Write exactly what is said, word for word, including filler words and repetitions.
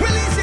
release.